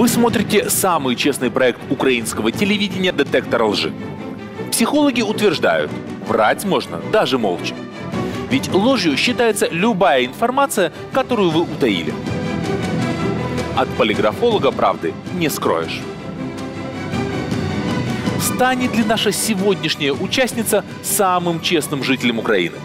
Вы смотрите самый честный проект украинского телевидения «Детектор лжи». Психологи утверждают, врать можно даже молча. Ведь ложью считается любая информация, которую вы утаили. От полиграфолога правды не скроешь. Станет ли наша сегодняшняя участница самым честным жителем Украины?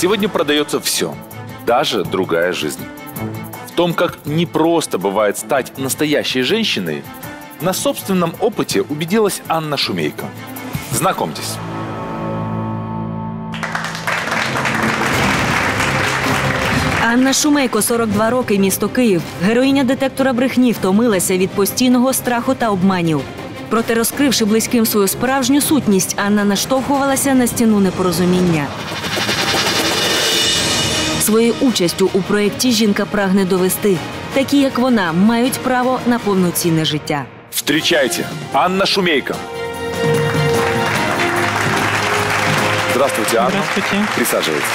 Сегодня продается все, даже другая жизнь. В том, как непросто бывает стать настоящей женщиной, на собственном опыте убедилась Анна Шумейко. Знакомьтесь. Анна Шумейко, 42 роки, місто Київ. Героїня детектора брехні втомилася від постійного страху та обманів. Проте, розкривши близьким свою справжню сутність, Анна наштовхувалася на стіну непорозуміння. Своєю участю у проєкті жінка прагне довести, такі як вона мають право на повноцінне життя. Встречайте, Анна Шумейко. Здравствуйте, Анна. Здравствуйте. Присаживайтесь.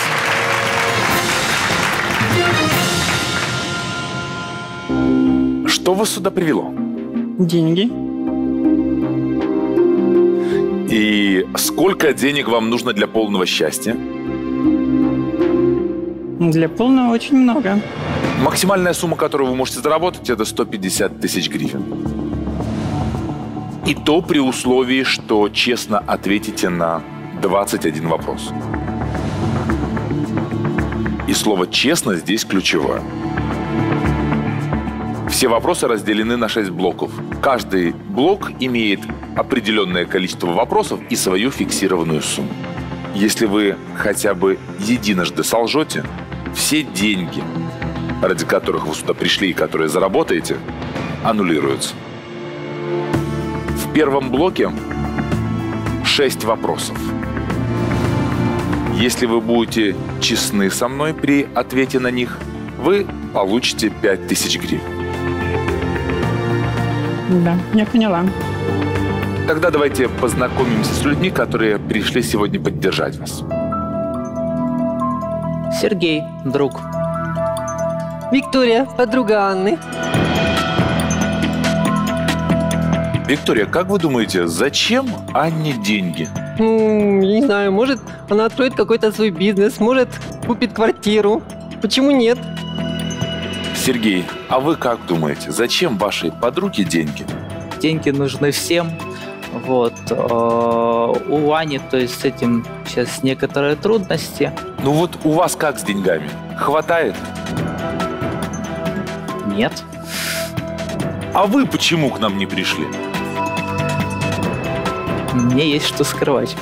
Что вас сюда привело? Деньги. И сколько денег вам нужно для полного счастья? Для полного очень много. Максимальная сумма, которую вы можете заработать, это 150 тысяч гривен. И то при условии, что честно ответите на 21 вопрос. И слово «честно» здесь ключевое. Все вопросы разделены на 6 блоков. Каждый блок имеет определенное количество вопросов и свою фиксированную сумму. Если вы хотя бы единожды солжете, все деньги, ради которых вы сюда пришли и которые заработаете, аннулируются. В первом блоке 6 вопросов. Если вы будете честны со мной при ответе на них, вы получите 5000 гривен. Да, я поняла. Тогда давайте познакомимся с людьми, которые пришли сегодня поддержать вас. Сергей, друг. Виктория, подруга Анны. Виктория, как вы думаете, зачем Анне деньги? Не знаю, может, она откроет какой-то свой бизнес, может, купит квартиру. Почему нет? Сергей, а вы как думаете, зачем вашей подруге деньги? Деньги нужны всем. Вот. У Ани, то есть, с этим сейчас некоторые трудности. Ну вот у вас как с деньгами? Хватает? Нет. А вы почему к нам не пришли? Мне есть что скрывать.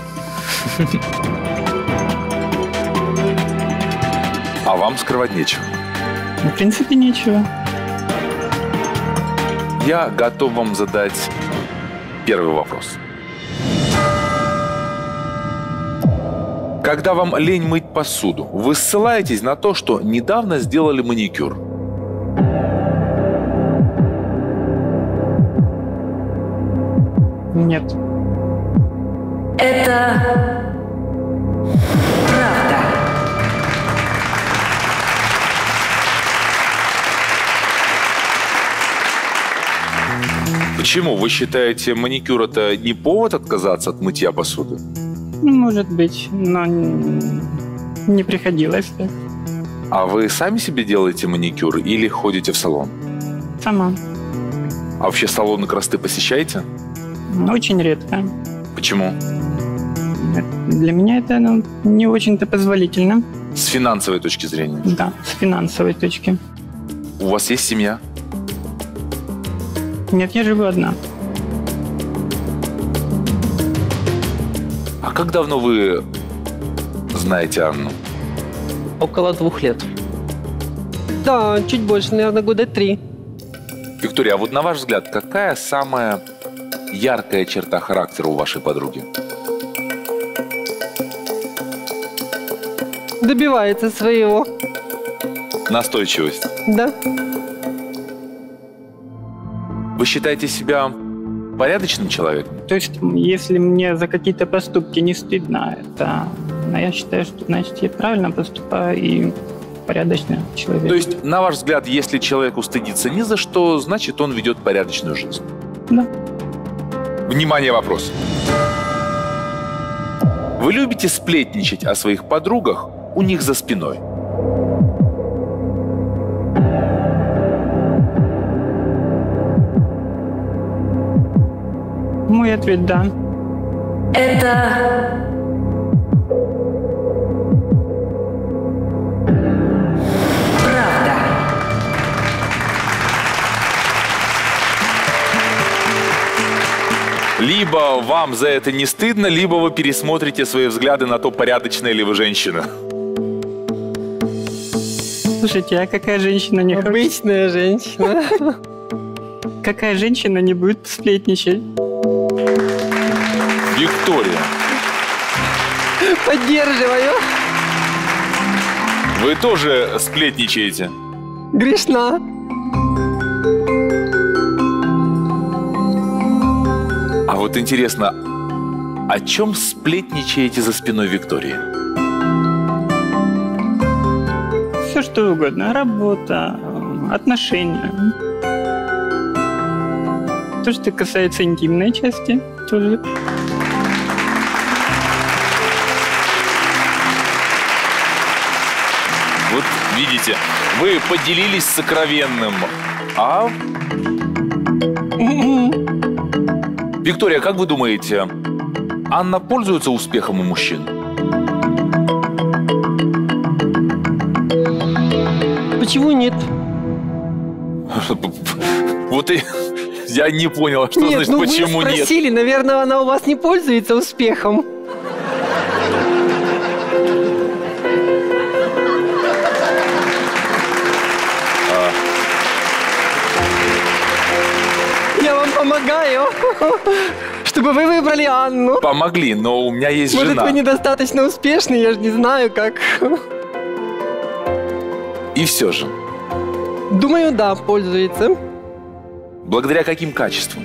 А вам скрывать нечего? В принципе, нечего. Я готов вам задать первый вопрос. Когда вам лень мыть посуду, вы ссылаетесь на то, что недавно сделали маникюр. Нет. Это правда. Почему? Вы считаете, маникюр – это не повод отказаться от мытья посуды? Ну, может быть, но не приходилось. А вы сами себе делаете маникюр или ходите в салон? Сама. А вообще салоны красоты посещаете? Очень редко. Почему? Для меня это не очень-то позволительно. С финансовой точки зрения? Да, с финансовой точки. У вас есть семья? Нет, я живу одна. А как давно вы знаете Анну? Около 2 лет. Да, чуть больше, наверное, года 3. Виктория, а вот на ваш взгляд, какая самая яркая черта характера у вашей подруги? Добивается своего. Настойчивость? Да. Вы считаете себя порядочным человеком? То есть, если мне за какие-то поступки не стыдно, это, я считаю, что, значит, я правильно поступаю и порядочный человек. То есть, на ваш взгляд, если человеку стыдится ни за что, значит, он ведет порядочную жизнь? Да. Внимание, вопрос. Вы любите сплетничать о своих подругах у них за спиной? Мой ответ – да. Это... правда. Либо вам за это не стыдно, либо вы пересмотрите свои взгляды на то, порядочная ли вы женщина. Слушайте, а какая женщина не... Обычная женщина. Какая женщина не будет сплетничать? Виктория. Поддерживаю. Вы тоже сплетничаете? Грешна. А вот интересно, о чем сплетничаете за спиной Виктории? Все что угодно. Работа, отношения. То, что касается интимной части, тоже. Вот видите, вы поделились сокровенным, а... Виктория, как вы думаете, Анна пользуется успехом у мужчин? Почему нет? Вот и... Я не понял, что нет, значит, ну почему вы спросили, нет? Наверное, она у вас не пользуется успехом. Я вам помогаю, чтобы вы выбрали Анну. Помогли, но у меня есть жена. Может, вы недостаточно успешны, я же не знаю, как. И все же. Думаю, да, пользуется. Благодаря каким качествам?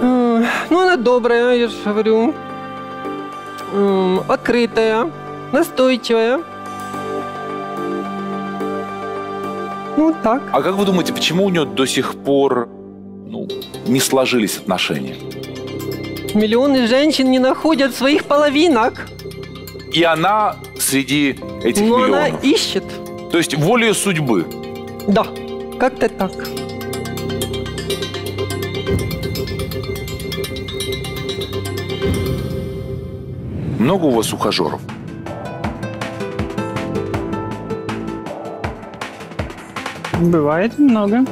Ну, она добрая, я же говорю. Открытая, настойчивая. Ну, так. А как вы думаете, почему у нее до сих пор не сложились отношения? Миллионы женщин не находят своих половинок. И она среди этих миллионов. Но она ищет. То есть волею судьбы? Да, как-то так. Много у вас ухажеров? Бывает много.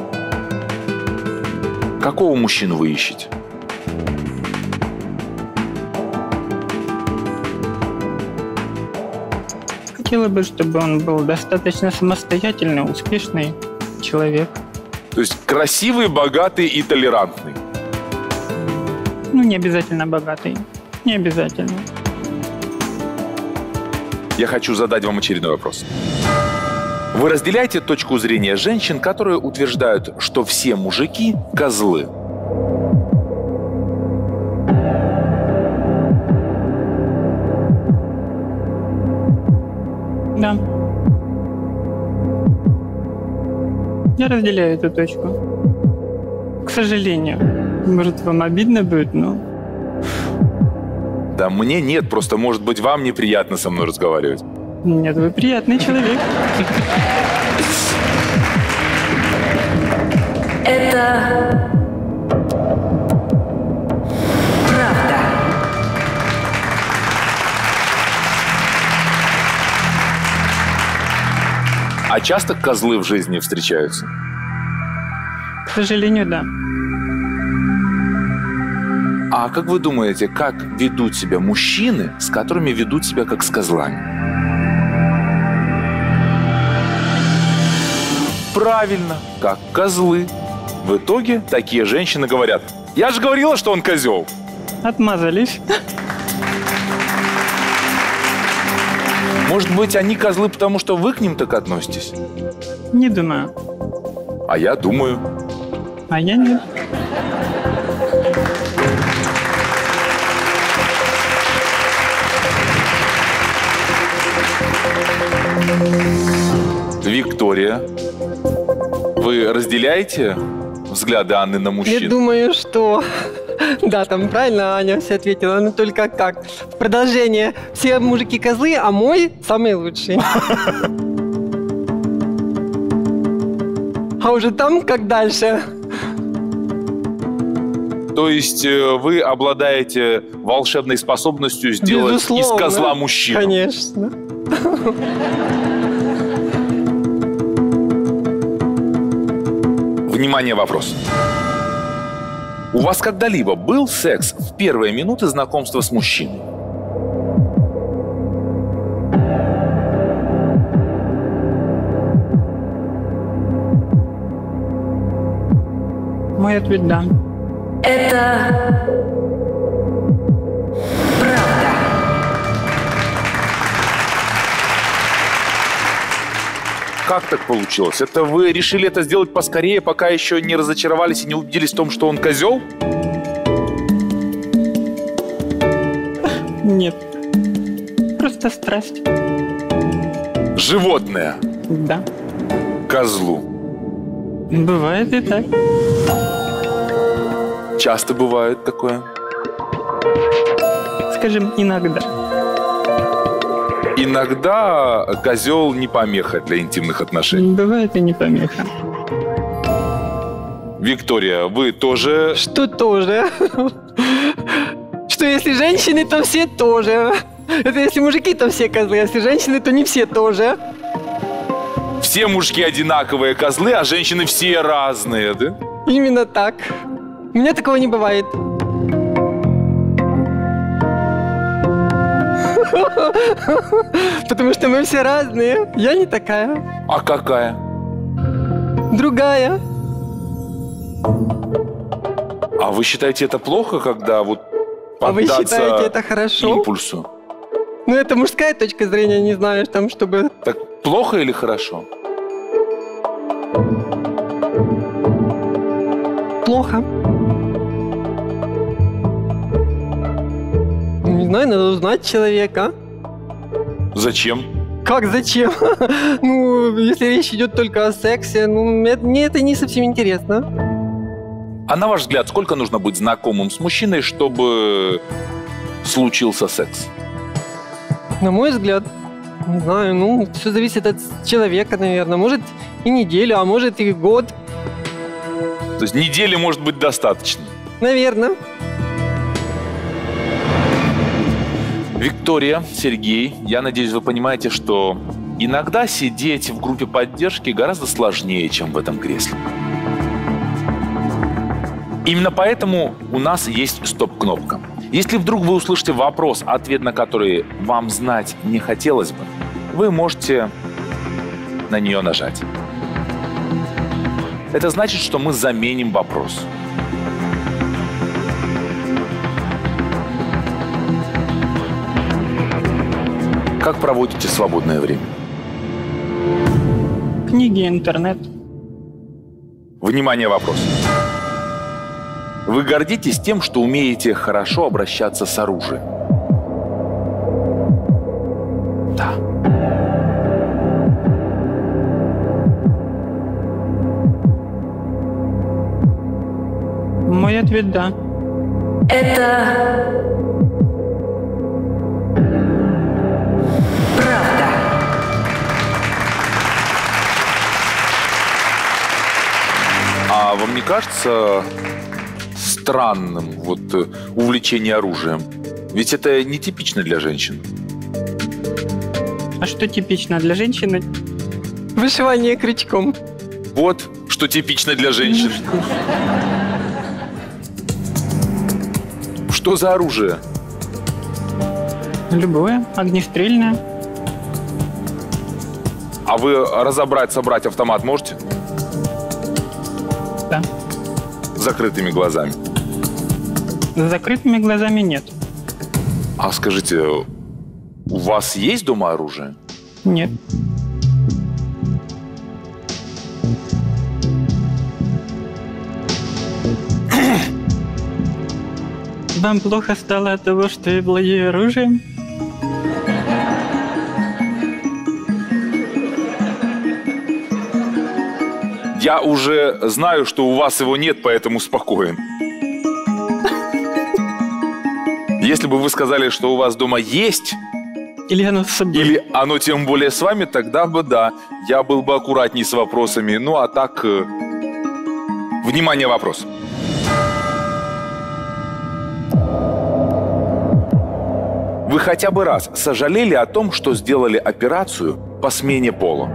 Какого мужчину вы ищете? Хотела бы, чтобы он был достаточно самостоятельный, успешный человек. То есть красивый, богатый и толерантный? Ну, не обязательно богатый. Не обязательно. Я хочу задать вам очередной вопрос. Вы разделяете точку зрения женщин, которые утверждают, что все мужики – козлы? Да. Я разделяю эту точку. К сожалению. Может, вам обидно будет, но... Да мне нет, просто, может быть, вам неприятно со мной разговаривать. Нет, вы приятный человек. Это... А часто козлы в жизни встречаются? К сожалению, да. А как вы думаете, как ведут себя мужчины, с которыми ведут себя как с козлами? Правильно, как козлы. В итоге такие женщины говорят: «Я же говорила, что он козел». Отмазались. Может быть, они козлы, потому что вы к ним так относитесь? Не думаю. А я думаю. А я нет. Виктория, вы разделяете взгляды Анны на мужчин? Я думаю, что... Да, там правильно Аня все ответила, но только как. В продолжение. Все мужики козлы, а мой самый лучший. А уже там как дальше. То есть вы обладаете волшебной способностью сделать из козла мужчину? Конечно. Внимание, вопрос. У вас когда-либо был секс в первые минуты знакомства с мужчиной? Мой ответ – да. Это правда. Как так получилось? Это вы решили это сделать поскорее, пока еще не разочаровались и не убедились в том, что он козел? Нет. Просто страсть. Животное? Да. Козлу? Бывает и так. Часто бывает такое? Скажем, иногда. Иногда козел не помеха для интимных отношений. Бывает и не помеха. Виктория, вы тоже... Что тоже? Что если женщины, то все тоже. Это если мужики, то все козлы. Если женщины, то не все тоже. Все мужики одинаковые козлы, а женщины все разные, да? Именно так. У меня такого не бывает. Потому что мы все разные. Я не такая. А какая? Другая. А вы считаете это плохо, когда вот поддаться а вы считаете это хорошо? Импульсу? Ну, это мужская точка зрения, не знаю, там, чтобы... Так плохо или хорошо? Плохо. Не знаю, надо узнать человека. Зачем? Как зачем? Ну, если речь идет только о сексе, ну, мне это не совсем интересно. А на ваш взгляд, сколько нужно быть знакомым с мужчиной, чтобы случился секс? На мой взгляд, не знаю, ну, все зависит от человека, наверное. Может, и неделю, а может, и год. То есть недели может быть достаточно? Наверное. Виктория, Сергей, я надеюсь, вы понимаете, что иногда сидеть в группе поддержки гораздо сложнее, чем в этом кресле. Именно поэтому у нас есть стоп-кнопка. Если вдруг вы услышите вопрос, ответ на который вам знать не хотелось бы, вы можете на нее нажать. Это значит, что мы заменим вопрос. Как проводите свободное время? Книги, интернет. Внимание, вопрос. Вы гордитесь тем, что умеете хорошо обращаться с оружием? Да. Мой ответ – да. Это... А вам не кажется странным вот увлечение оружием? Ведь это не типично для женщин. А что типично для женщины? Вышивание крючком. Вот что типично для женщин. Что за оружие? Любое, огнестрельное. А вы разобрать, собрать автомат можете? Да. Закрытыми глазами? Закрытыми глазами нет. А скажите, у вас есть дома оружие? Нет. Вам плохо стало от того, что я владею оружием? Я уже знаю, что у вас его нет, поэтому спокоен. Если бы вы сказали, что у вас дома есть, или оно с собой, или оно тем более с вами, тогда бы да, я был бы аккуратней с вопросами. Ну а так, внимание, вопрос. Вы хотя бы раз сожалели о том, что сделали операцию по смене пола?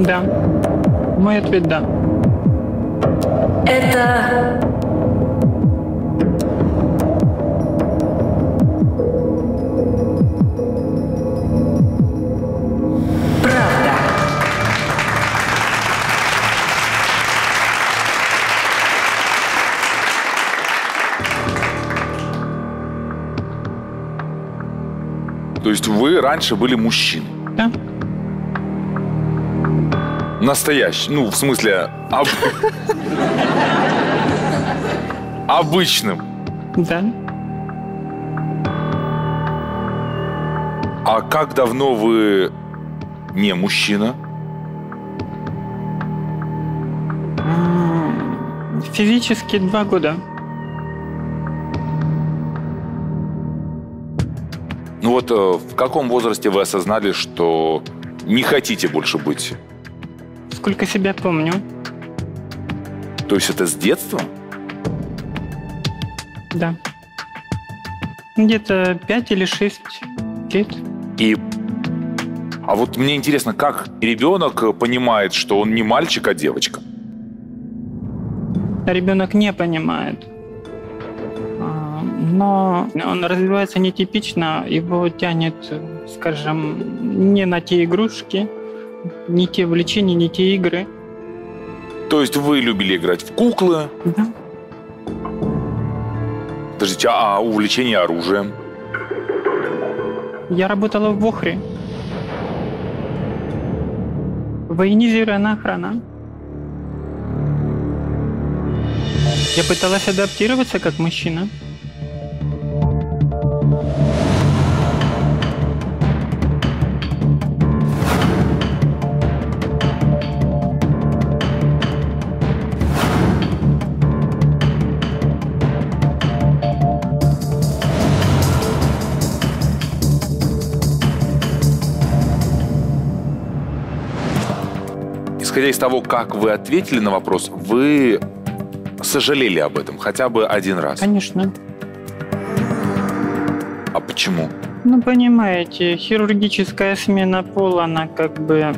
Да. Мой ответ – да. Это... правда. То есть вы раньше были мужчиной? Да. Настоящий, ну, в смысле, обычным. Да. А как давно вы не мужчина? Физически 2 года. Ну вот в каком возрасте вы осознали, что не хотите больше быть? Сколько себя помню. То есть это с детства? Да. Где-то 5 или 6 лет. А вот мне интересно, как ребенок понимает, что он не мальчик, а девочка? Ребенок не понимает. Но он развивается нетипично, его тянет, скажем, не на те игрушки, не те увлечения, не те игры. То есть вы любили играть в куклы? Да. Подождите, а увлечение оружием? Я работала в Охре. Военизированная охрана. Я пыталась адаптироваться как мужчина. Исходя из того, как вы ответили на вопрос, вы сожалели об этом хотя бы один раз? Конечно. А почему? Ну, понимаете, хирургическая смена пола, она как бы...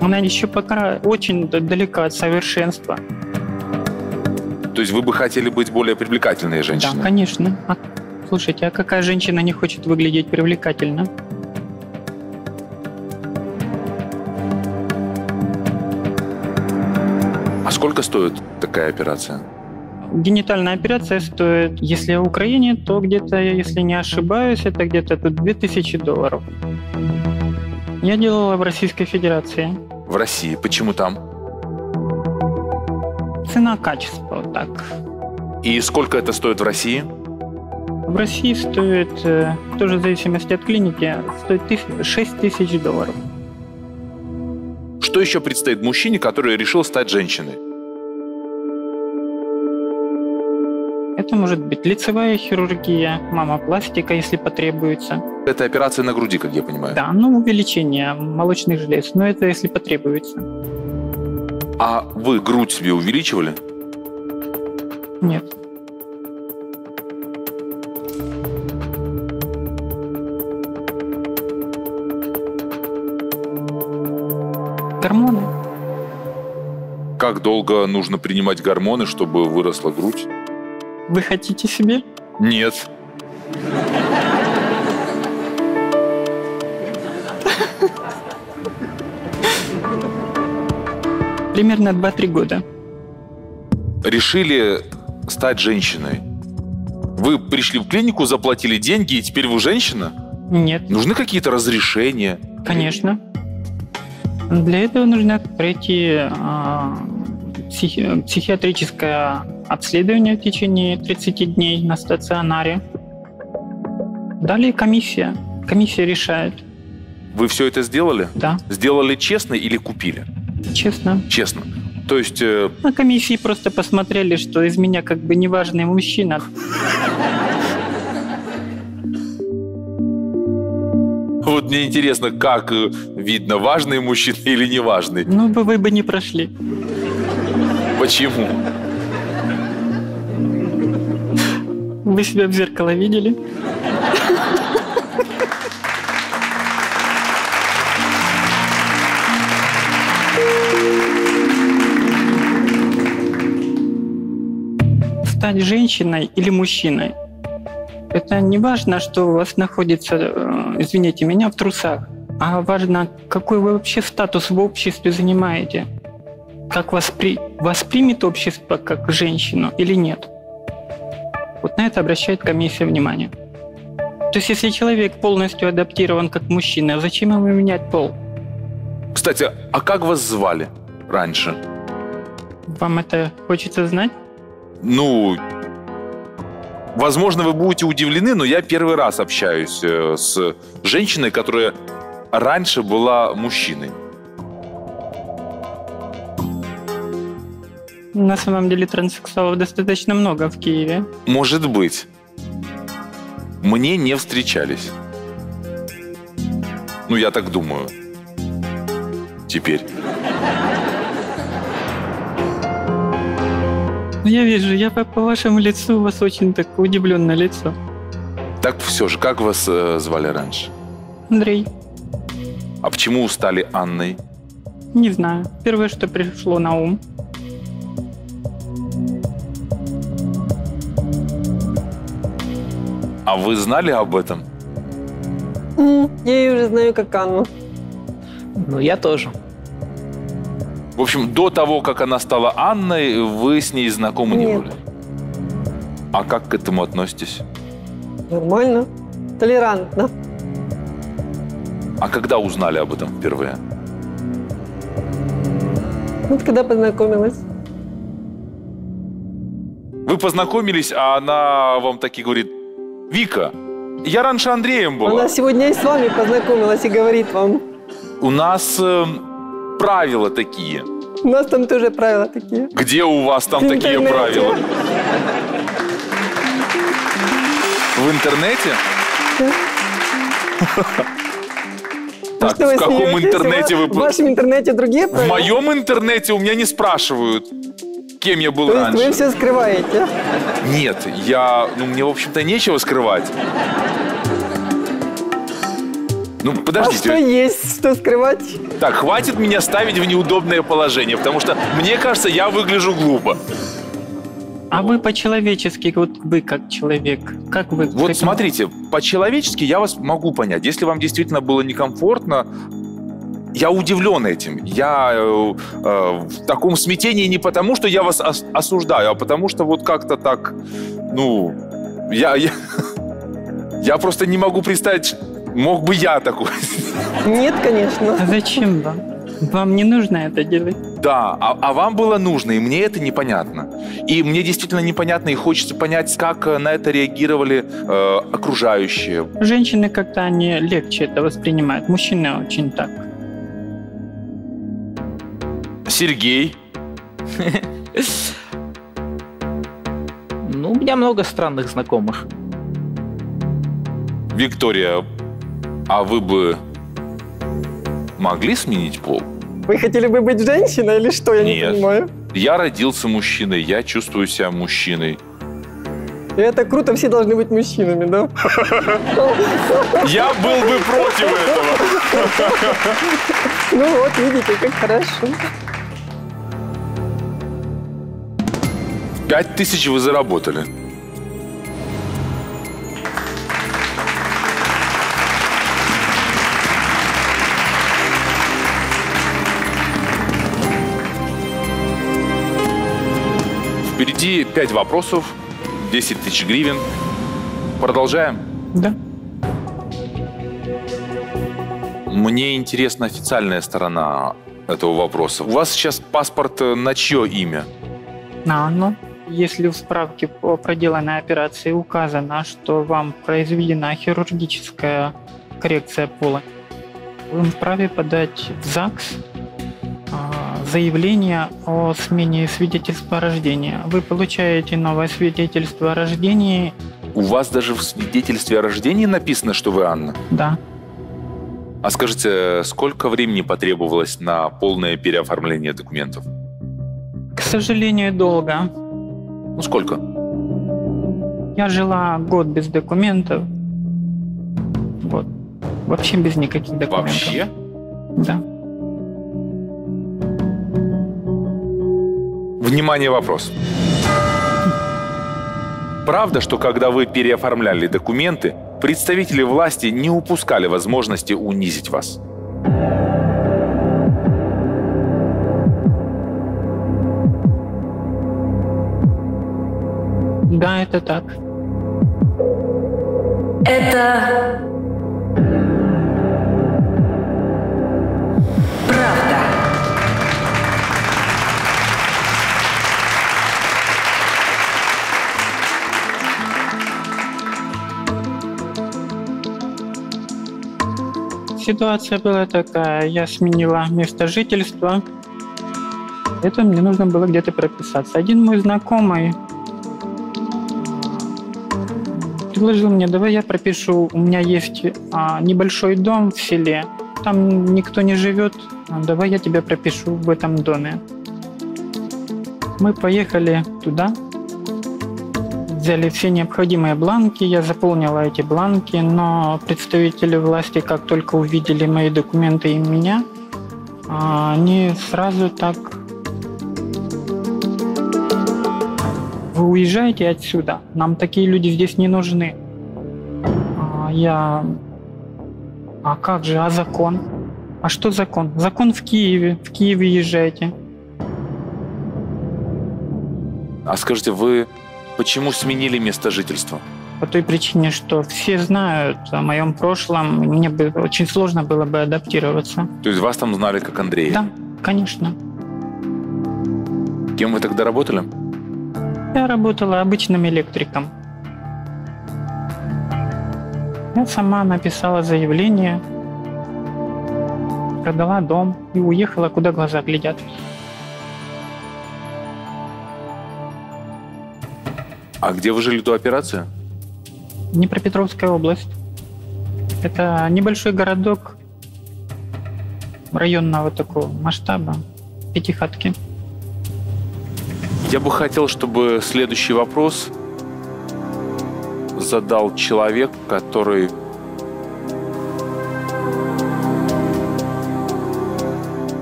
Она еще пока очень далека от совершенства. То есть вы бы хотели быть более привлекательной женщиной? Да, конечно. Слушайте, а какая женщина не хочет выглядеть привлекательно? А сколько стоит такая операция? Генитальная операция стоит, если в Украине, то где-то, если не ошибаюсь, это где-то тут $2000. Я делала в Российской Федерации. В России? Почему там? Цена-качество, так. И сколько это стоит в России? В России стоит, тоже в зависимости от клиники, стоит $6000. Что еще предстоит мужчине, который решил стать женщиной? Это может быть лицевая хирургия, маммопластика, если потребуется. Это операция на груди, как я понимаю? Да, ну увеличение молочных желез, но это если потребуется. А вы грудь себе увеличивали? Нет. Гормоны. Как долго нужно принимать гормоны, чтобы выросла грудь? Вы хотите себе? Нет. Примерно 2-3 года. Решили стать женщиной. Вы пришли в клинику, заплатили деньги, и теперь вы женщина? Нет. Нужны какие-то разрешения? Конечно. Для этого нужно пройти психиатрическое обследование в течение 30 дней на стационаре. Далее комиссия. Комиссия решает. Вы все это сделали? Да. Сделали честно или купили? Честно. Честно. То есть... На комиссии просто посмотрели, что из меня как бы неважный мужчина. Вот мне интересно, как видно, важный мужчина или неважный? Ну, вы бы не прошли. Почему? Вы себя в зеркало видели? Стать женщиной или мужчиной. Это не важно, что у вас находится, извините меня, в трусах, а важно, какой вы вообще статус в обществе занимаете. Как воспримет общество как женщину или нет. Вот на это обращает комиссия внимание. То есть если человек полностью адаптирован как мужчина, зачем ему менять пол? Кстати, а как вас звали раньше? Вам это хочется знать? Ну, возможно, вы будете удивлены, но я первый раз общаюсь с женщиной, которая раньше была мужчиной. На самом деле транссексуалов достаточно много в Киеве. Может быть. Мне не встречались. Ну, я так думаю. Теперь. Я вижу, я по вашему лицу, у вас очень так удивленное лицо. Так все же, как вас звали раньше? Андрей. А почему стали Анной? Не знаю. Первое, что пришло на ум. А вы знали об этом? Я ее уже знаю как Анну. Ну, я тоже. В общем, до того, как она стала Анной, вы с ней знакомы не были? А как к этому относитесь? Нормально. Толерантно. А когда узнали об этом впервые? Вот когда познакомилась. Вы познакомились, а она вам таки говорит: Вика, я раньше Андреем была. Она сегодня и с вами познакомилась и говорит вам. У нас... правила такие. У нас там тоже правила такие. Где у вас там такие правила? В интернете? Да. Так, в каком интернете вы... В вашем интернете другие правила? В моем интернете у меня не спрашивают, кем я был раньше. То есть вы все скрываете? Нет, я... Ну, мне, в общем-то, нечего скрывать. Ну, подождите. А что есть, что скрывать? Так, хватит меня ставить в неудобное положение, потому что, мне кажется, я выгляжу глупо. А вы по-человечески, вот вы как человек, как вы... Вот смотрите, по-человечески я вас могу понять. Если вам действительно было некомфортно, я удивлен этим. Я в таком смятении не потому, что я вас осуждаю, а потому что вот как-то так, ну, я просто не могу представить... Мог бы я такой. Нет, конечно. А зачем вам? Вам не нужно это делать. Да, а вам было нужно, и мне это непонятно. И мне действительно непонятно, и хочется понять, как на это реагировали окружающие. Женщины как-то они легче это воспринимают. Мужчины очень так. Сергей. Ну, у меня много странных знакомых. Виктория. А вы бы могли сменить пол? Вы хотели бы быть женщиной или что? Я не понимаю. Я родился мужчиной, я чувствую себя мужчиной. И это круто, все должны быть мужчинами, да? Я был бы против этого. Ну вот, видите, как хорошо. 5000 вы заработали. Впереди 5 вопросов, 10 тысяч гривен. Продолжаем? Да. Мне интересна официальная сторона этого вопроса. У вас сейчас паспорт на чье имя? На Анну. Если в справке по проделанной операции указано, что вам произведена хирургическая коррекция пола, вы вправе подать в ЗАГС заявление о смене свидетельства о рождении. Вы получаете новое свидетельство о рождении. У вас даже в свидетельстве о рождении написано, что вы Анна? Да. А скажите, сколько времени потребовалось на полное переоформление документов? К сожалению, долго. Ну, сколько? Я жила год без документов. Вот. Вообще без никаких документов. Вообще? Да. Внимание, вопрос. Правда, что когда вы переоформляли документы, представители власти не упускали возможности унизить вас? Да, это так. Это... Ситуация была такая. Я сменила место жительства. Это мне нужно было где-то прописаться. Один мой знакомый предложил мне: давай я пропишу. У меня есть небольшой дом в селе. Там никто не живет. Давай я тебя пропишу в этом доме. Мы поехали туда. Взяли все необходимые бланки, я заполнила эти бланки, но представители власти, как только увидели мои документы и меня, они сразу так: вы уезжаете отсюда, нам такие люди здесь не нужны. А как же, а закон? А что закон? Закон в Киеве езжайте. А скажите, вы... Почему сменили место жительства? По той причине, что все знают о моем прошлом, мне бы очень сложно было бы адаптироваться. То есть вас там знали как Андрея? Да, конечно. Кем вы тогда работали? Я работала обычным электриком. Я сама написала заявление, продала дом и уехала, куда глаза глядят. А где вы жили до операции? Днепропетровская область. Это небольшой городок районного такого масштаба, Пятихатки. Я бы хотел, чтобы следующий вопрос задал человек, который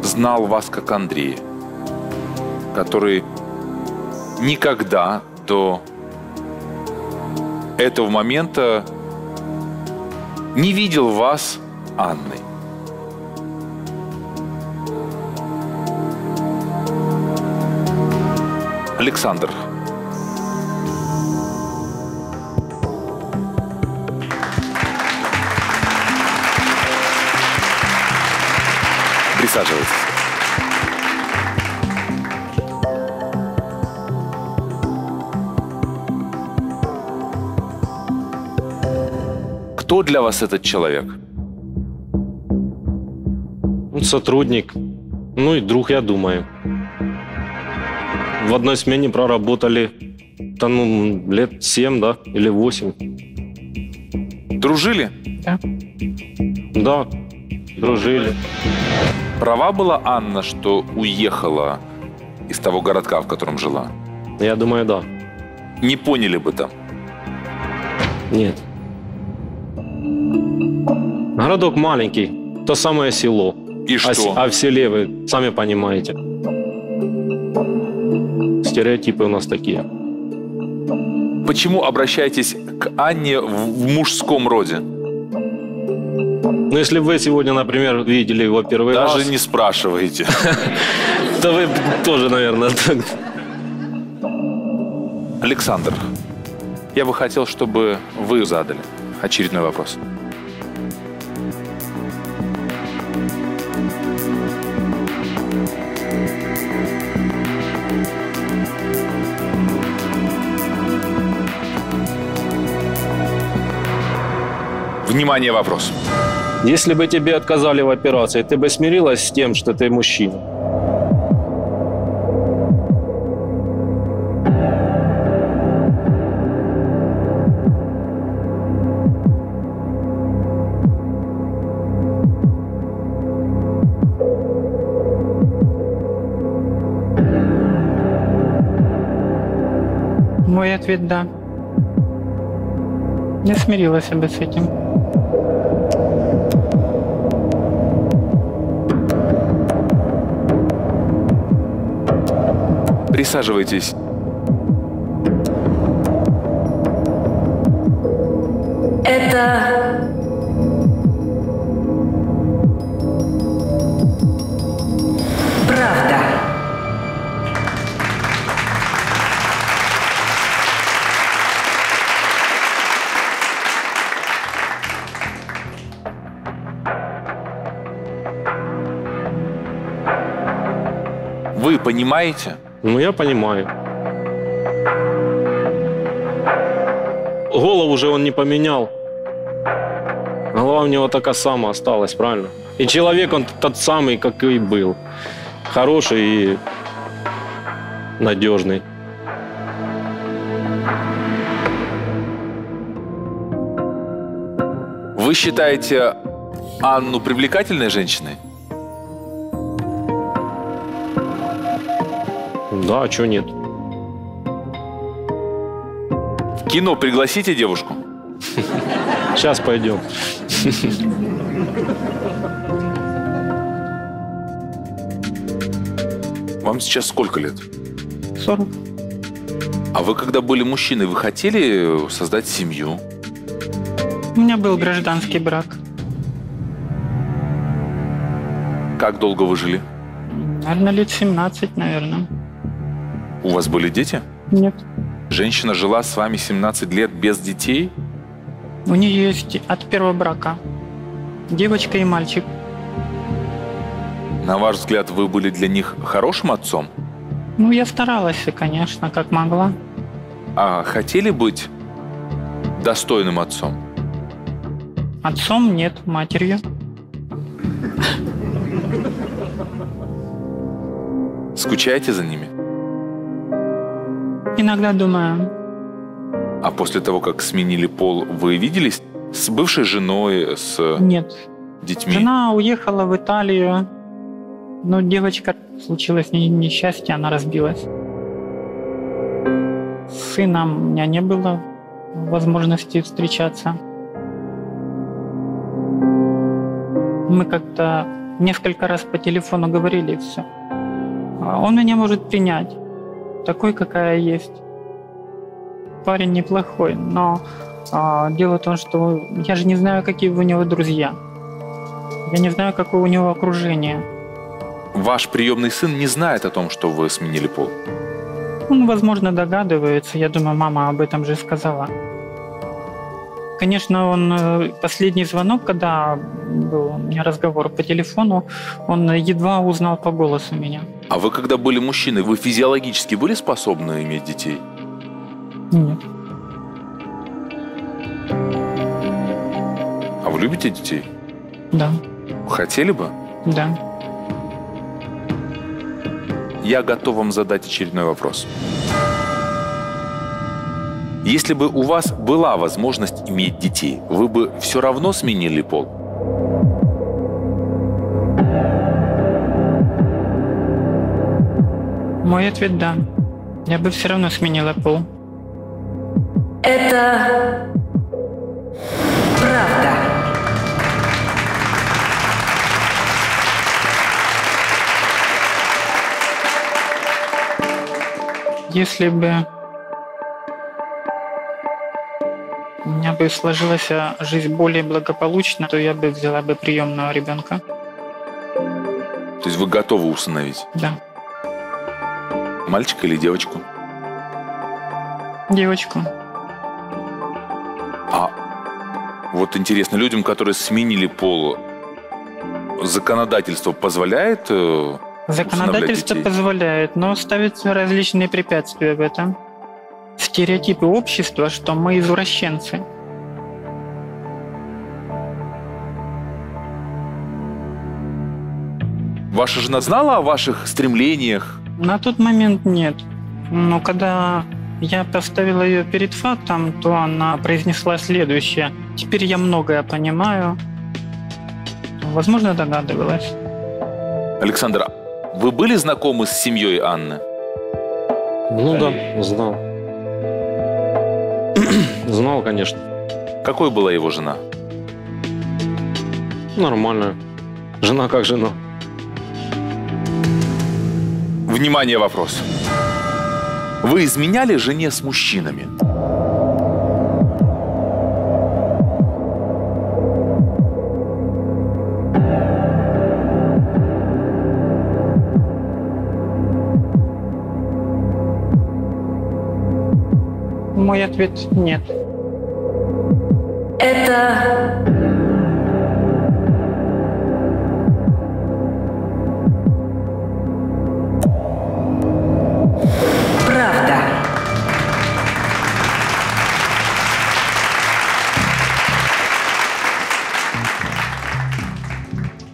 знал вас как Андрея, который никогда до этого момента не видел вас Анной. Александр. Присаживайтесь. Кто для вас этот человек? Сотрудник, ну и друг, я думаю. В одной смене проработали лет 7, да, или 8. Дружили? Да. Да, дружили. Права была Анна, что уехала из того городка, в котором жила? Я думаю, да. Не поняли бы там? Нет. Городок маленький, то самое село. И что? А в селе, вы сами понимаете. Стереотипы у нас такие. Почему обращаетесь к Анне в мужском роде? Ну, если вы сегодня, например, видели его первый раз... Даже не спрашиваете. Да вы тоже, наверное, так. Александр, я бы хотел, чтобы вы задали очередной вопрос. Внимание, вопрос. Если бы тебе отказали в операции, ты бы смирилась с тем, что ты мужчина? Мой ответ – да. Я смирилась бы с этим. Присаживайтесь. Это... правда. Вы понимаете? Ну, я понимаю. Голову же он не поменял. Голова у него такая сама осталась, правильно? И человек он тот самый, как и был. Хороший и надежный. Вы считаете Анну привлекательной женщиной? Да, а чего нет? В кино пригласите девушку? Сейчас пойдем. Вам сейчас сколько лет? 40. А вы, когда были мужчиной, вы хотели создать семью? У меня был гражданский брак. Как долго вы жили? Наверное, лет 17, наверное. У вас были дети? Нет. Женщина жила с вами 17 лет без детей? У нее есть от первого брака. Девочка и мальчик. На ваш взгляд, вы были для них хорошим отцом? Ну, я старалась, конечно, как могла. А хотели быть достойным отцом? Отцом нет, матерью. Скучаете за ними? Иногда думаю. А после того, как сменили пол, вы виделись с бывшей женой, с... Нет. Детьми? Жена уехала в Италию, но девочка, случилось несчастье, она разбилась. С сыном у меня не было возможности встречаться. Мы как-то несколько раз по телефону говорили, и все. Он меня может принять. Такой, какая есть. Парень неплохой, но дело в том, что я же не знаю, какие у него друзья. Я не знаю, какое у него окружение. Ваш приемный сын не знает о том, что вы сменили пол? Он, возможно, догадывается. Я думаю, мама об этом же сказала. Конечно, он последний звонок, когда был у меня разговор по телефону, он едва узнал по голосу меня. А вы, когда были мужчиной, вы физиологически были способны иметь детей? Нет. А вы любите детей? Да. Хотели бы? Да. Я готов вам задать очередной вопрос. Если бы у вас была возможность иметь детей, вы бы все равно сменили пол? Мой ответ – да. Я бы все равно сменила пол. Это правда. Если бы бы сложилась жизнь более благополучно, то я бы взяла бы приемного ребенка. То есть вы готовы усыновить? Да. Мальчика или девочку? Девочку. А вот интересно, людям, которые сменили пол, законодательство позволяет усыновлять детей? Законодательство позволяет, но ставятся различные препятствия в этом. Стереотипы общества, что мы извращенцы. Ваша жена знала о ваших стремлениях? На тот момент нет. Но когда я поставила ее перед фактом, то она произнесла следующее. Теперь я многое понимаю. Возможно, догадывалась. Александр, вы были знакомы с семьей Анны? Ну да, знал. Знал, конечно. Какой была его жена? Нормальная. Жена как жена. Внимание, вопрос. Вы изменяли жене с мужчинами? Мой ответ – нет. Это... правда.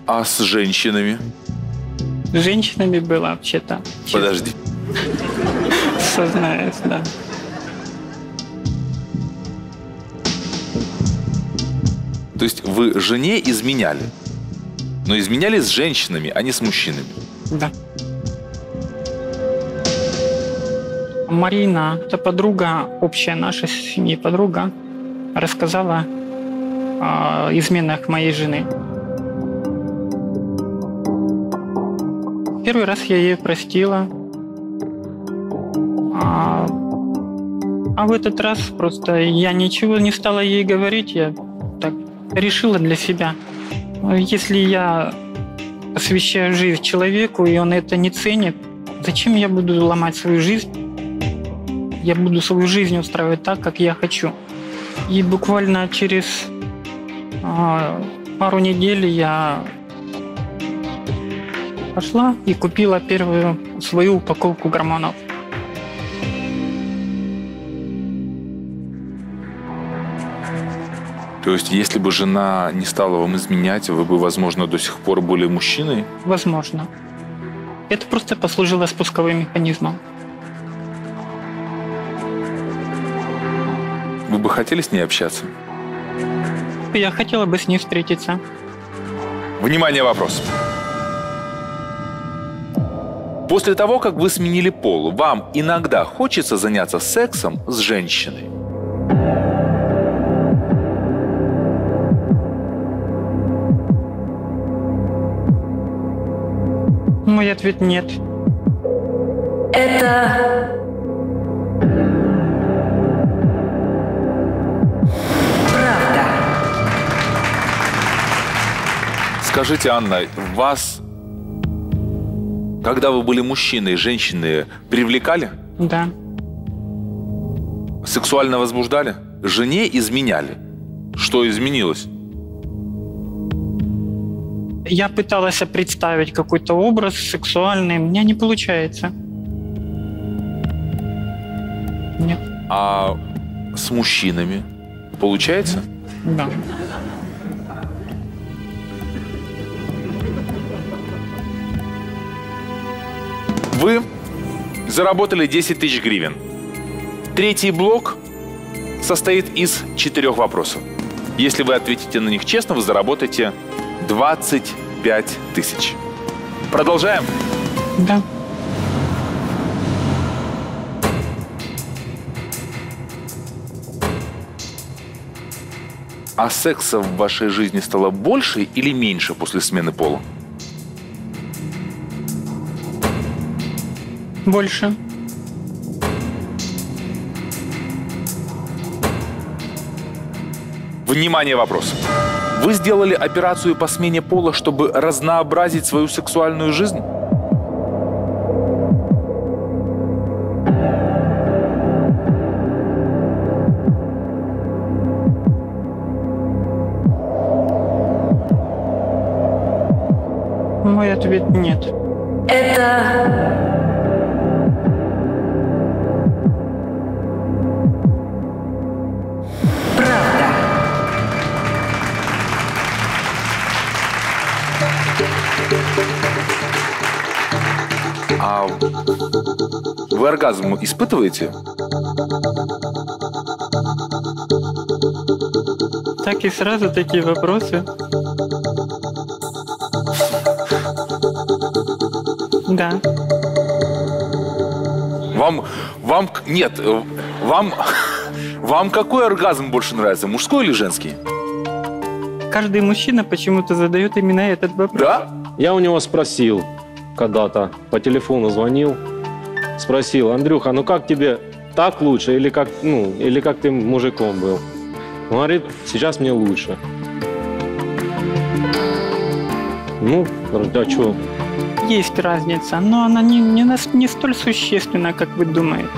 А с женщинами? С женщинами было вообще-то. Подожди. Сознаюсь, да. То есть вы жене изменяли, но изменяли с женщинами, а не с мужчинами? Да. Марина, это подруга, общая наша семьи подруга, рассказала о изменах моей жены. Первый раз я ее простила, а в этот раз просто я ничего не стала ей говорить, я так решила для себя. Если я посвящаю жизнь человеку, и он это не ценит, зачем я буду ломать свою жизнь? Я буду свою жизнь устраивать так, как я хочу. И буквально через пару недель я пошла и купила первую свою упаковку гормонов. То есть, если бы жена не стала вам изменять, вы бы, возможно, до сих пор были мужчиной? Возможно. Это просто послужило спусковым механизмом. Вы бы хотели с ней общаться? Я хотела бы с ней встретиться. Внимание, вопрос. После того, как вы сменили пол, вам иногда хочется заняться сексом с женщиной? Мой ответ – нет. Это... правда. Скажите, Анна, вас, когда вы были мужчиной, женщины привлекали? Да. Сексуально возбуждали? Жене изменяли? Что изменилось? Я пыталась представить какой-то образ сексуальный, у меня не получается. Нет. А с мужчинами получается? Да. Вы заработали 10 тысяч гривен. Третий блок состоит из 4 вопросов. Если вы ответите на них честно, вы заработаете 25 тысяч. Продолжаем? Да. А секса в вашей жизни стало больше или меньше после смены пола? Больше. Внимание, вопрос. Вы сделали операцию по смене пола, чтобы разнообразить свою сексуальную жизнь? Мой ответ – нет. Это... А вы оргазм испытываете? Так и сразу такие вопросы. Да. Вам какой оргазм больше нравится, мужской или женский? Каждый мужчина почему-то задает именно этот вопрос. Да? Я у него спросил. Когда-то по телефону звонил, спросил: Андрюха, ну как тебе, так лучше или как, ну, или как ты мужиком был? Он говорит, сейчас мне лучше. Ну, да что? Есть разница, но она не столь существенна, как вы думаете.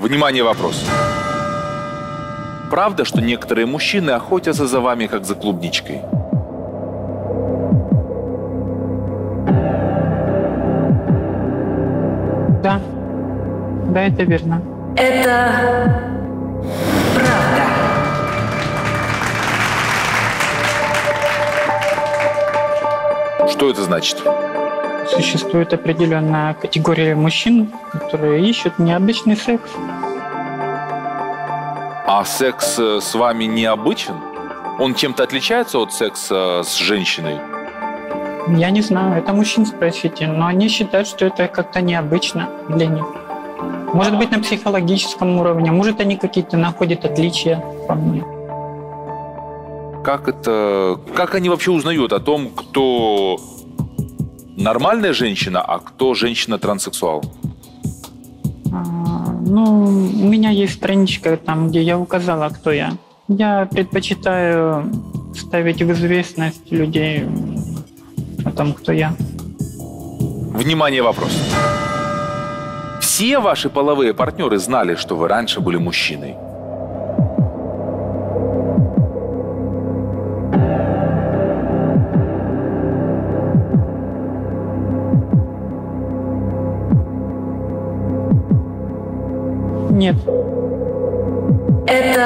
Внимание, вопрос. Правда, что некоторые мужчины охотятся за вами, как за клубничкой? Да. Да, это верно. Это правда. Что это значит? Существует определенная категория мужчин, которые ищут необычный секс. А секс с вами необычен? Он чем-то отличается от секса с женщиной? Я не знаю, это мужчин спросите, но они считают, что это как-то необычно для них. Может быть, на психологическом уровне, может, они какие-то находят отличия во мне. Как они вообще узнают о том, кто нормальная женщина, а кто женщина-транссексуал? Ну, у меня есть страничка там, где я указала, кто я. Я предпочитаю ставить в известность людей о том, кто я. Внимание, вопрос. Все ваши половые партнеры знали, что вы раньше были мужчиной? Нет. Это...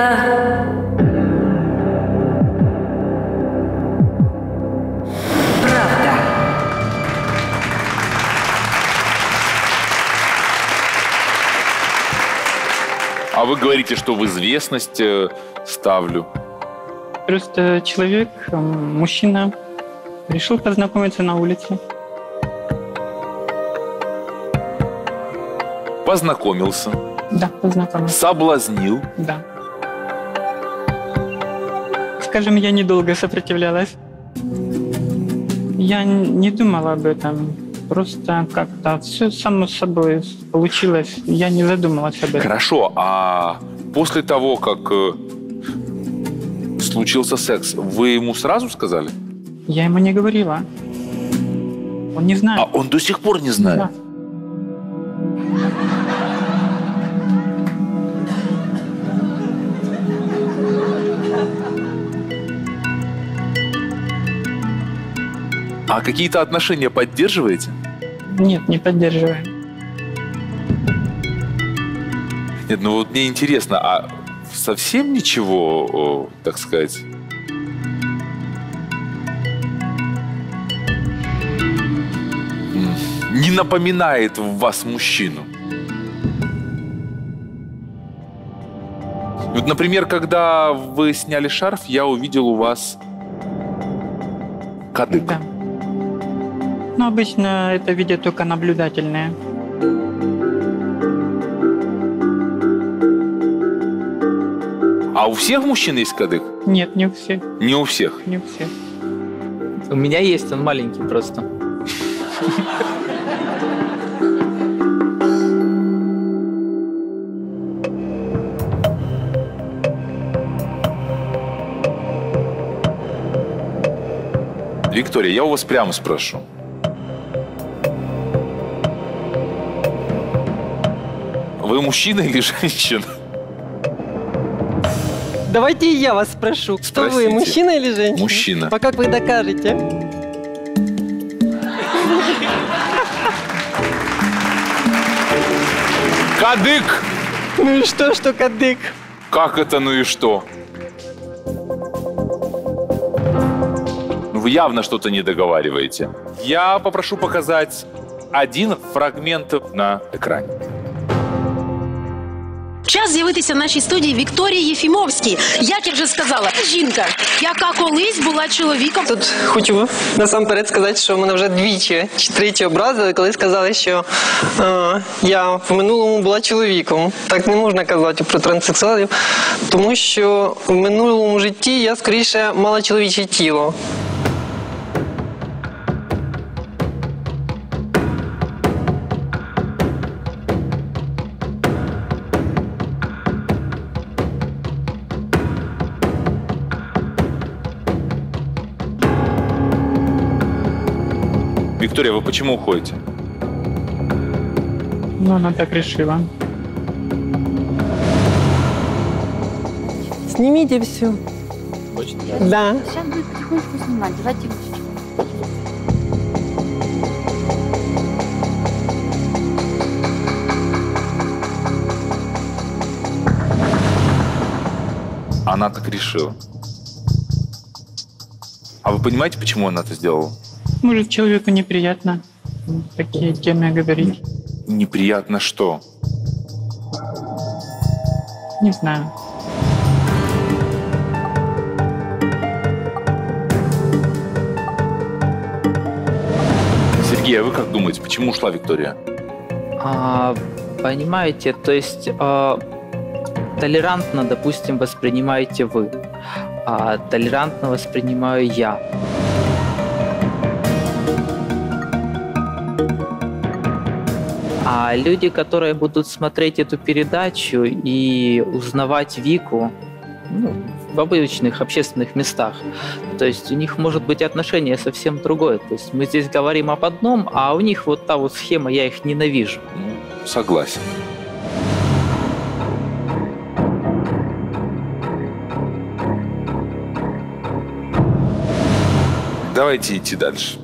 правда. А вы говорите, что в известность ставлю. Просто человек, мужчина, решил познакомиться на улице. Познакомился. Да, познакомился. Соблазнил? Да. Скажем, я недолго сопротивлялась. Я не думала об этом. Просто как-то все само собой получилось. Я не задумалась об этом. Хорошо. А после того, как случился секс, вы ему сразу сказали? Я ему не говорила. Он не знает. А он до сих пор не знает? Да. А какие-то отношения поддерживаете? Нет, не поддерживаю. Нет, ну вот мне интересно, а совсем ничего, так сказать? Не напоминает в вас мужчину? Вот, например, когда вы сняли шарф, я увидел у вас кадык. Да. Но обычно это видят только наблюдательные. А у всех мужчин есть кадык? Нет, не у всех. Не у всех? Не у всех. У меня есть, он маленький просто. Виктория, я у вас прямо спрошу. Вы мужчина или женщина? Давайте я вас спрошу. Спросите. Что вы, мужчина или женщина? Мужчина. А как вы докажете? Кадык! Ну и что кадык? Как это, ну и что? Вы явно что-то не договариваете. Я попрошу показать один фрагмент на экране. Сейчас з'явитися в нашій студії Вікторії Єфімовській. Як я вже сказала, жінка, яка колись була чоловіком. Тут хочу насамперед сказати, що в мене вже двічі чи тричі образили, коли сказали, що я в минулому була чоловіком. Так не можна казати про транссексуалів, тому що в минулому житті я, скоріше, мала чоловіче тіло. Виктория, вы почему уходите? Ну, она так решила. Снимите все. Очень нравится. Да. Сейчас будет потихонечку снимать. Давайте. Она так решила. А вы понимаете, почему она это сделала? Может, человеку неприятно такие темы говорить. Неприятно что? Не знаю. Сергей, а вы как думаете, почему ушла Виктория? Понимаете, то есть толерантно, допустим, воспринимаете вы, а толерантно воспринимаю я. А люди, которые будут смотреть эту передачу и узнавать Вику, ну, в обычных общественных местах, то есть у них может быть отношение совсем другое. То есть мы здесь говорим об одном, а у них вот та вот схема «я их ненавижу». Согласен. Давайте идти дальше.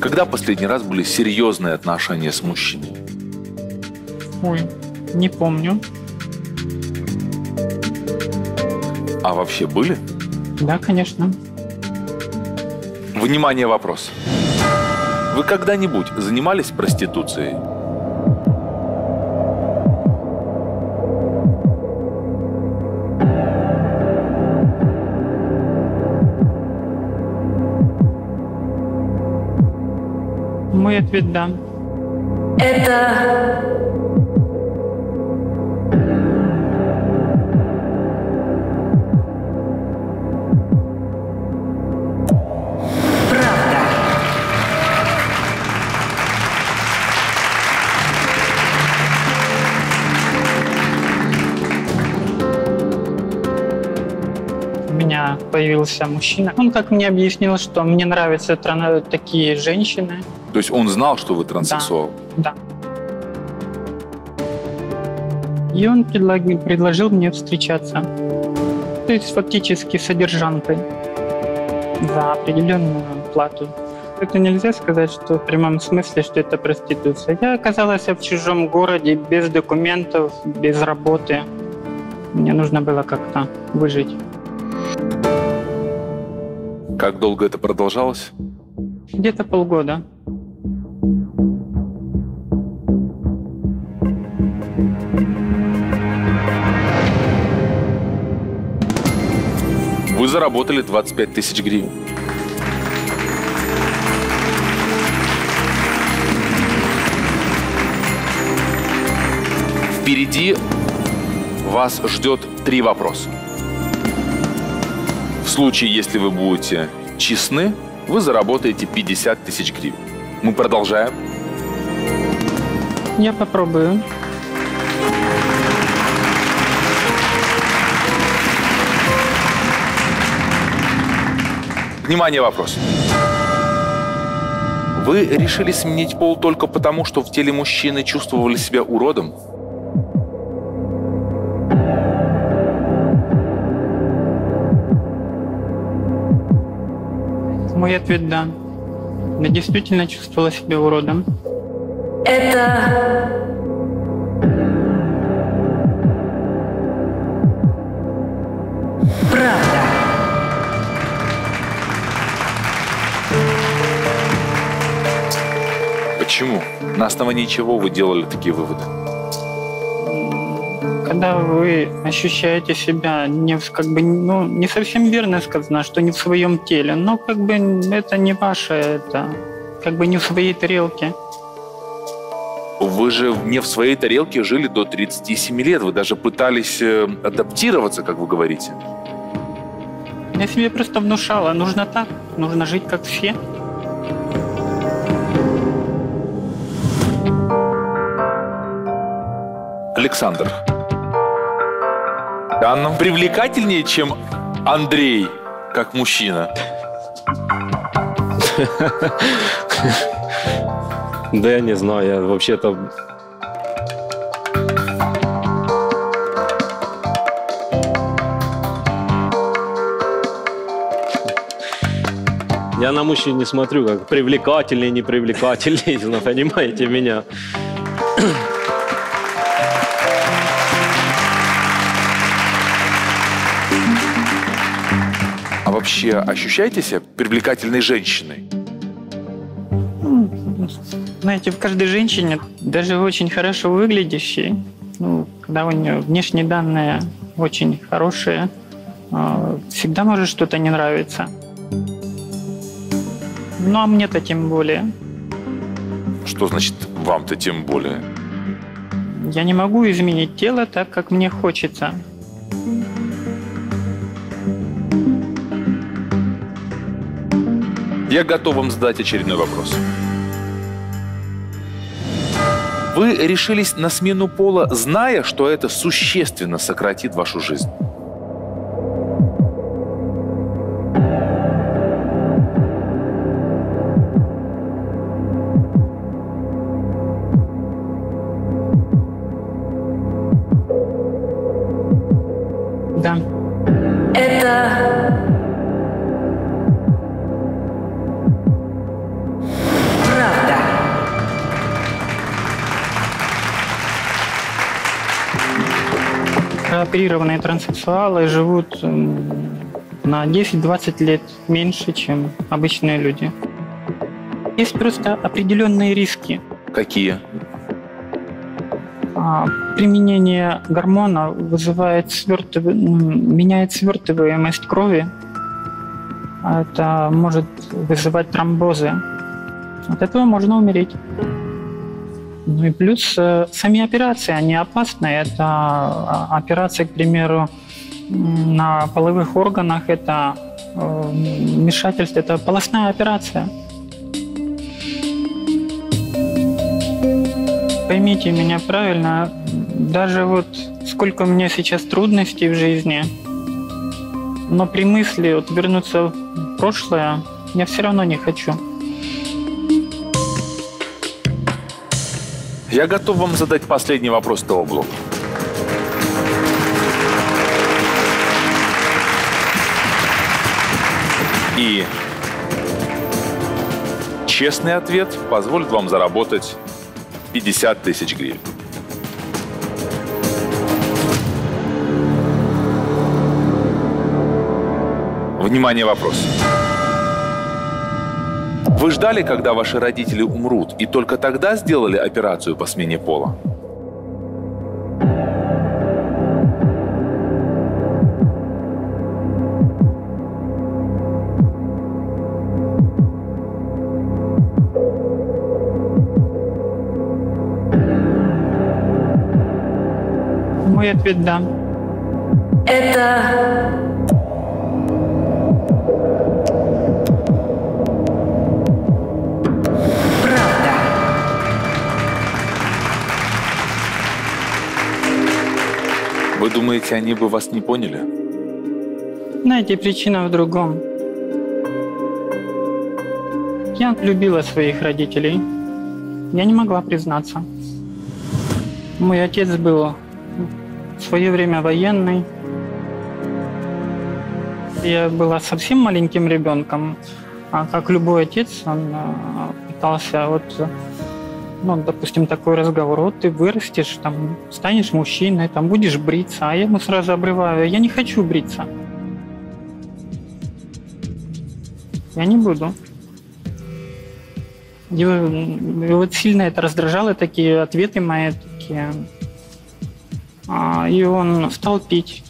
Когда последний раз были серьезные отношения с мужчиной? Ой, не помню. А вообще были? Да, конечно. Внимание, вопрос. Вы когда-нибудь занимались проституцией? Мой ответ – да. Это... правда. У меня появился мужчина. Он как мне объяснил, что мне нравятся такие женщины. То есть он знал, что вы транссексуал? Да. И он предложил мне встречаться. То есть фактически содержанкой за определенную плату. Это нельзя сказать, что в прямом смысле, что это проституция. Я оказалась в чужом городе, без документов, без работы. Мне нужно было как-то выжить. Как долго это продолжалось? Где-то полгода. Вы заработали 25 тысяч гривен. Впереди вас ждет 3 вопроса. В случае, если вы будете честны, вы заработаете 50 тысяч гривен. Мы продолжаем. Я попробую. Внимание, вопрос. Вы решили сменить пол только потому, что в теле мужчины чувствовали себя уродом? Мой ответ – да. Я действительно чувствовала себя уродом. Это... правда. Почему? На основании чего вы делали такие выводы? Когда вы ощущаете себя не, как бы, ну, не совсем верно сказано, что не в своем теле, но как бы это не ваше, это как бы не в своей тарелке. Вы же не в своей тарелке жили до 37 лет, вы даже пытались адаптироваться, как вы говорите. Я себе просто внушала, нужно так, нужно жить как все. Александр. Анна привлекательнее, чем Андрей, как мужчина. Да я не знаю, я вообще-то... Я на мужчин не смотрю, как привлекательнее, не привлекательнее, но понимаете меня. А вообще ощущаете себя привлекательной женщиной? Знаете, в каждой женщине, даже очень хорошо выглядящей, ну, когда у нее внешние данные очень хорошие, всегда может что-то не нравиться. Ну, а мне-то тем более. Что значит вам-то тем более? Я не могу изменить тело так, как мне хочется. Я готов вам задать очередной вопрос. Вы решились на смену пола, зная, что это существенно сократит вашу жизнь. Да. Это... правда. Прооперированные транссексуалы живут на 10-20 лет меньше, чем обычные люди. Есть просто определенные риски. Какие? Применение гормона вызывает меняет свертываемость крови. Это может вызывать тромбозы. От этого можно умереть. Ну и плюс сами операции, они опасны. Это операции, к примеру, на половых органах. Это вмешательство, это полостная операция. Поймите меня правильно, даже вот сколько у меня сейчас трудностей в жизни, но при мысли вот вернуться в прошлое я все равно не хочу. Я готов вам задать последний вопрос этого блока. И честный ответ позволит вам заработать 50 тысяч гривен. Внимание, вопрос. Вы ждали, когда ваши родители умрут, и только тогда сделали операцию по смене пола? Ответ – да. Это... правда. Вы думаете, они бы вас не поняли? Знаете, причина в другом. Я любила своих родителей. Я не могла признаться. Мой отец был в свое время военный. Я была совсем маленьким ребенком, а как любой отец, он пытался вот, ну, допустим, такой разговор: вот ты вырастешь, там, станешь мужчиной, там, будешь бриться, а я ему сразу обрываю: я не хочу бриться. Я не буду. И вот сильно это раздражало, такие ответы мои, такие. И он стал пить.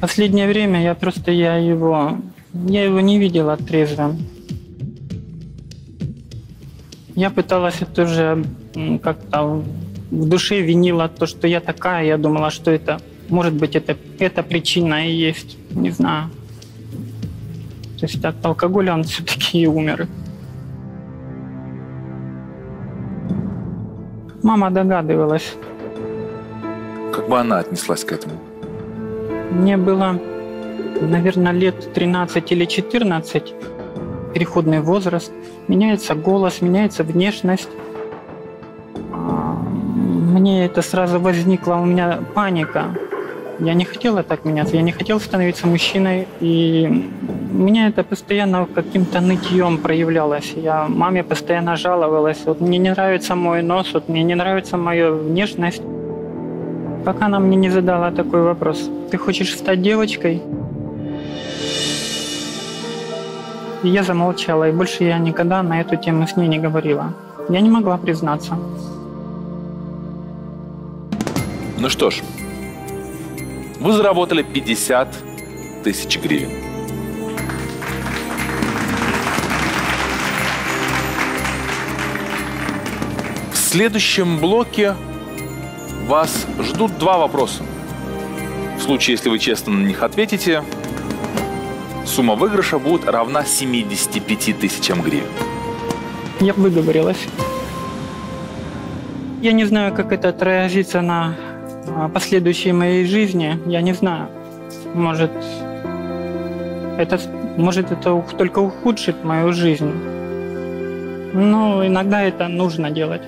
Последнее время я просто, я его не видела трезвым. Я пыталась тоже как-то в душе винила то, что я такая, я думала, что это, может быть, эта причина и есть, не знаю. То есть от алкоголя он все-таки умер. Мама догадывалась. Как бы она отнеслась к этому? Мне было, наверное, лет 13 или 14. Переходный возраст. Меняется голос, меняется внешность. Мне это сразу возникло, у меня паника. Я не хотела так меняться, я не хотела становиться мужчиной. И у меня это постоянно каким-то нытьем проявлялось. Я маме постоянно жаловалась. Вот мне не нравится мой нос, вот мне не нравится моя внешность. Пока она мне не задала такой вопрос: ты хочешь стать девочкой? И я замолчала, и больше я никогда на эту тему с ней не говорила. Я не могла признаться. Ну что ж, вы заработали 50 тысяч гривен. В следующем блоке вас ждут два вопроса. В случае, если вы честно на них ответите, сумма выигрыша будет равна 75 тысячам гривен. Я выговорилась. Я не знаю, как это отразится на последующей моей жизни. Я не знаю. Может, это только ухудшит мою жизнь. Но иногда это нужно делать.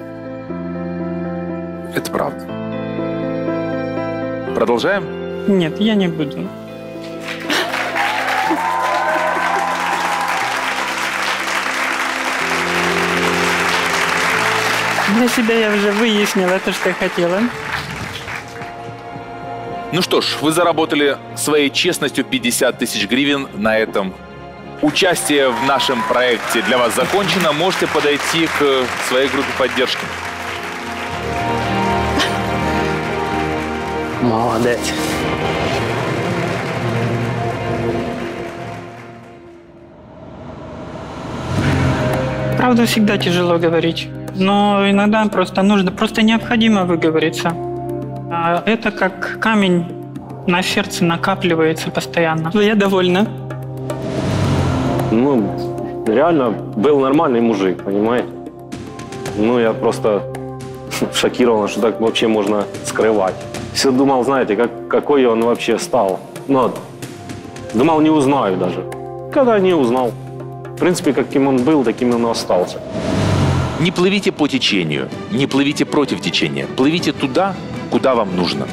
Это правда. Продолжаем? Нет, я не буду. Для себя я уже выяснила то, что я хотела. Ну что ж, вы заработали своей честностью 50 тысяч гривен на этом. Участие в нашем проекте для вас закончено. Можете подойти к своей группе поддержки. Молодец. Правда, всегда тяжело говорить, но иногда просто нужно, просто необходимо выговориться. Это как камень на сердце накапливается постоянно. Я довольна. Ну, реально, был нормальный мужик, понимаете? Ну, я просто шокирован, что так вообще можно скрывать. Все думал, знаете, какой он вообще стал. Но думал, не узнаю даже. Когда не узнал. В принципе, каким он был, таким он и остался. Не плывите по течению, не плывите против течения. Плывите туда, куда вам нужно.